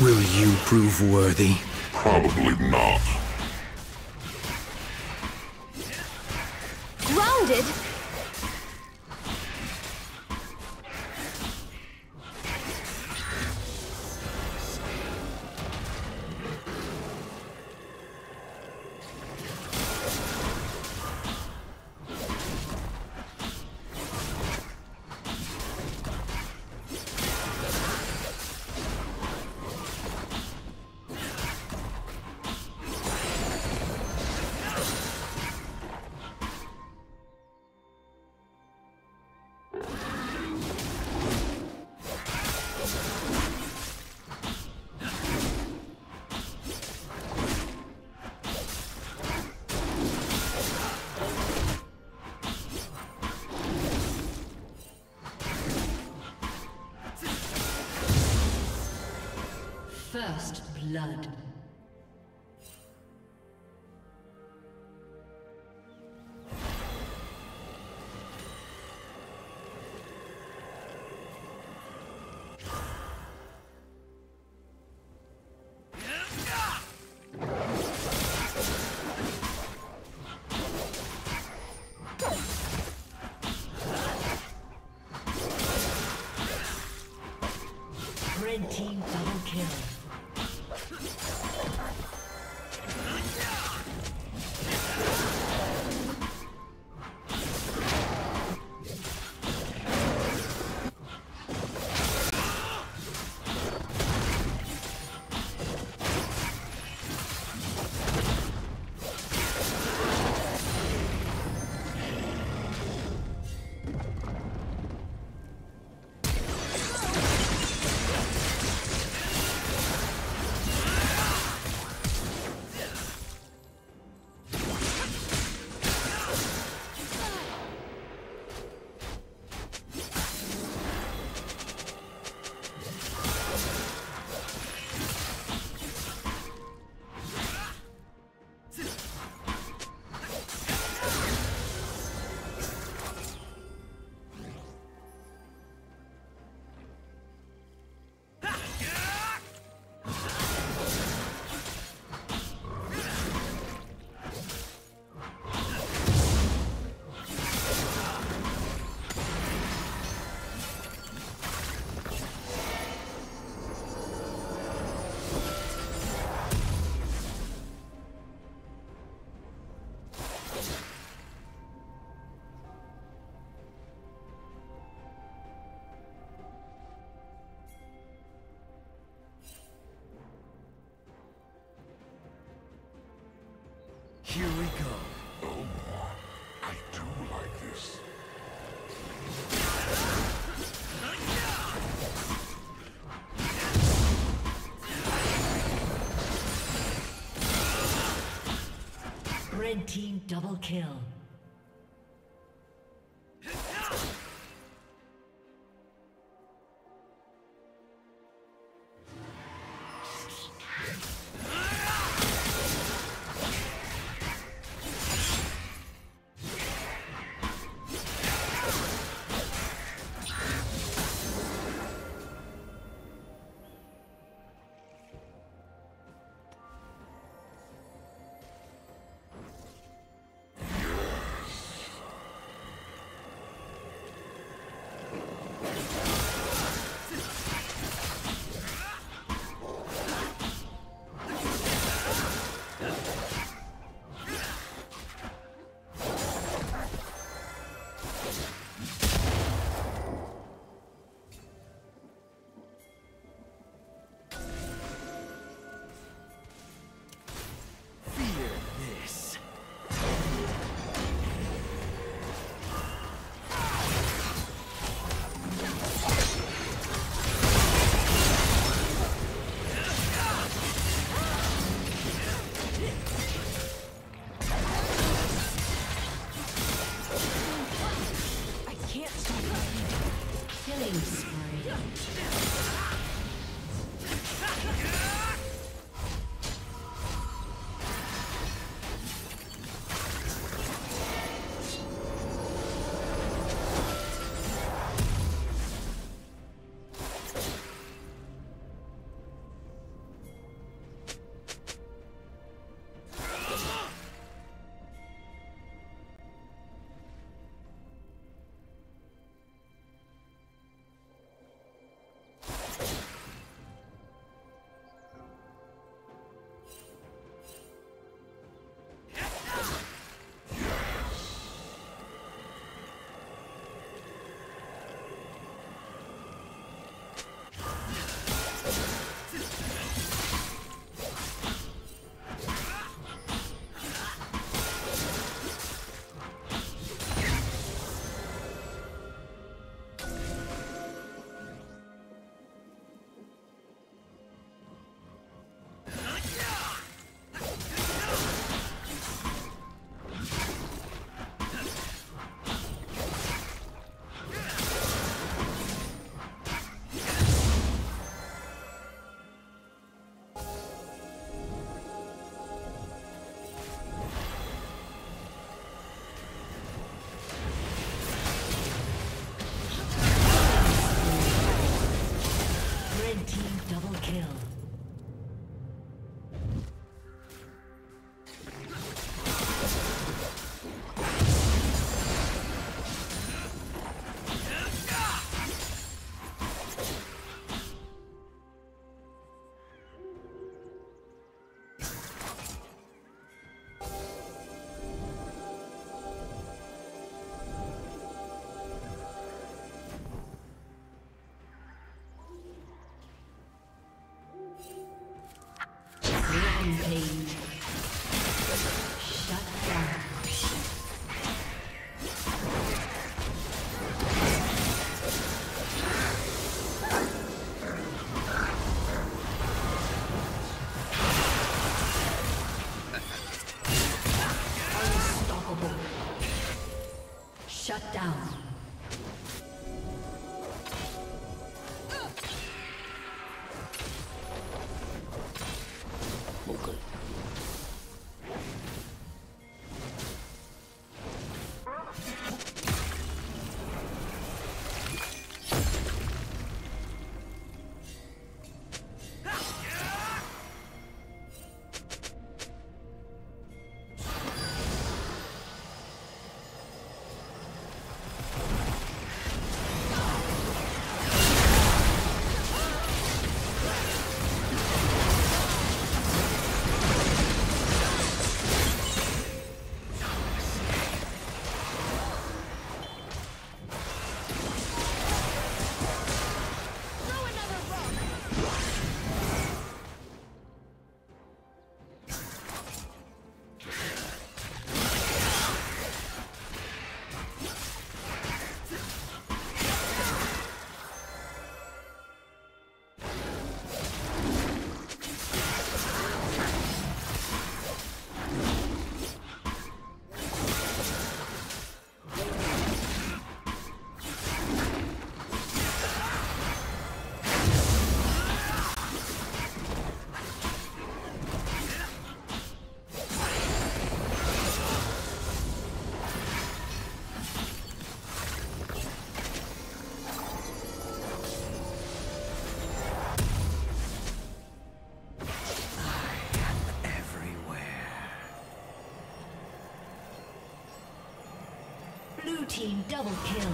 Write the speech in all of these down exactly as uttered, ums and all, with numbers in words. Will you prove worthy? Probably not. Grounded? First blood. Red team double kill. Here we go. Oh, I do like this. Red team double kill. kill. Shut down. Team double kill.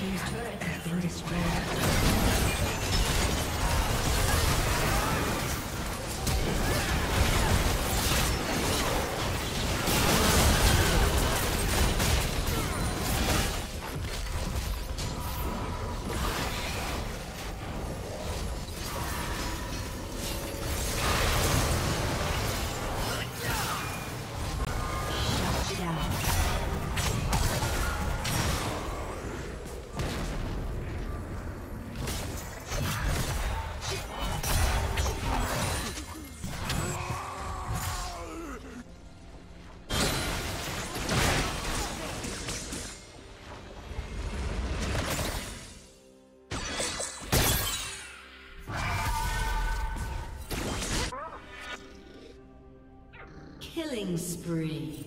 Team's turret has been destroyed. Killing spree.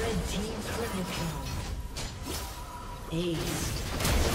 Red team's triple kill. Aced.